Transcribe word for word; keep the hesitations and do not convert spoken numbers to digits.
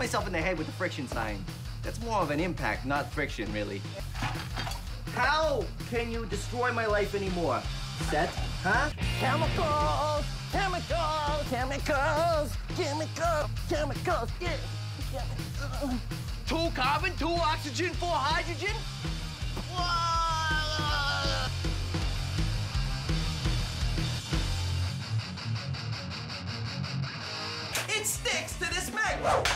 myself in the head with the friction sign. That's more of an impact, not friction, really. How can you destroy my life anymore? Set, huh? Chemicals, chemicals, chemicals, chemicals, chemicals, yeah, chemicals. Two carbon, two oxygen, four hydrogen. It sticks to this magnet.